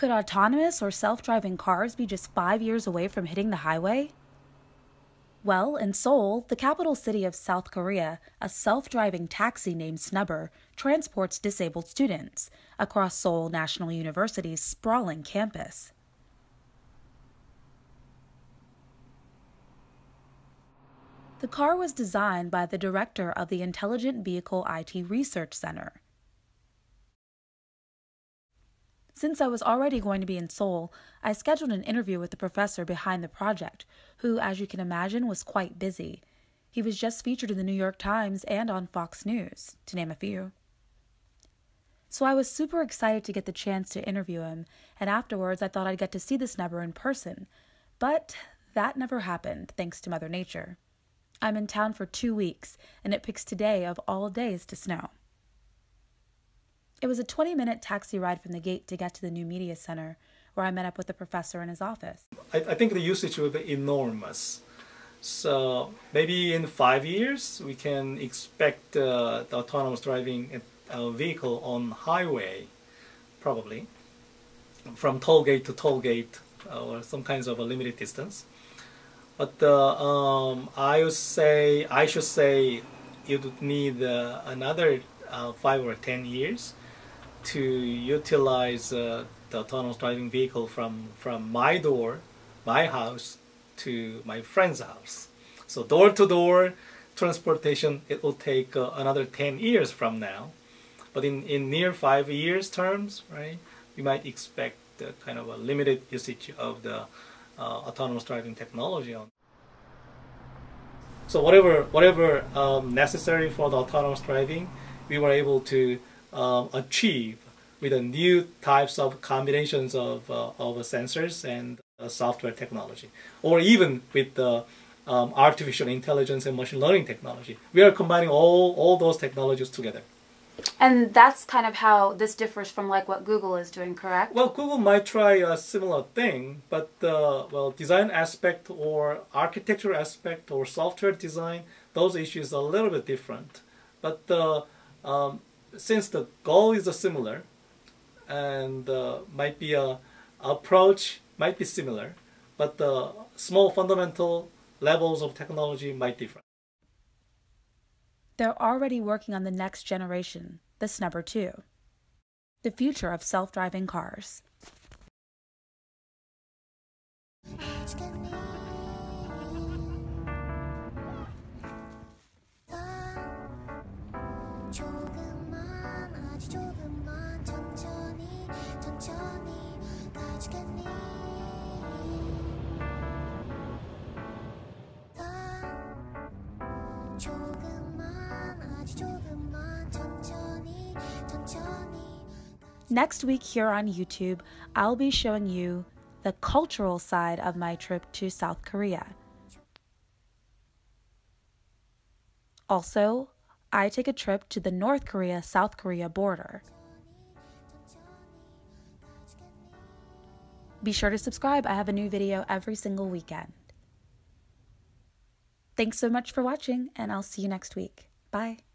Could autonomous or self-driving cars be just 5 years away from hitting the highway? Well, in Seoul, the capital city of South Korea, a self-driving taxi named Snuber transports disabled students across Seoul National University's sprawling campus. The car was designed by the director of the Intelligent Vehicle IT Research Center. Since I was already going to be in Seoul, I scheduled an interview with the professor behind the project, who, as you can imagine, was quite busy. He was just featured in the New York Times and on Fox News, to name a few. So I was super excited to get the chance to interview him, and afterwards I thought I'd get to see the Snuber in person. But that never happened, thanks to Mother Nature. I'm in town for 2 weeks, and it picks today of all days to snow. It was a 20-minute taxi ride from the gate to get to the new media center, where I met up with the professor in his office. I think the usage will be enormous. So maybe in 5 years, we can expect the autonomous driving vehicle on highway, probably, from toll gate, or some kinds of a limited distance. But I should say it would need another 5 or 10 years to utilize the autonomous driving vehicle from my door, my house, to my friend's house. So door-to-door transportation, it will take another 10 years from now. But in near 5 years terms, right, we might expect kind of a limited usage of the autonomous driving technology. So whatever necessary for the autonomous driving, we were able to achieve with the new types of combinations of sensors and software technology, or even with the artificial intelligence and machine learning technology. We are combining all those technologies together. And that's kind of how this differs from like what Google is doing, correct? Well, Google might try a similar thing, but well, design aspect or architecture aspect or software design, those issues are a little bit different. But since the goal is similar, and might be a approach might be similar, but the small fundamental levels of technology might differ. They're already working on the next generation, the Snuber II, the future of self-driving cars. Next week here on YouTube, I'll be showing you the cultural side of my trip to South Korea. Also, I take a trip to the North Korea-South Korea border. Be sure to subscribe. I have a new video every single weekend. Thanks so much for watching, and I'll see you next week. Bye.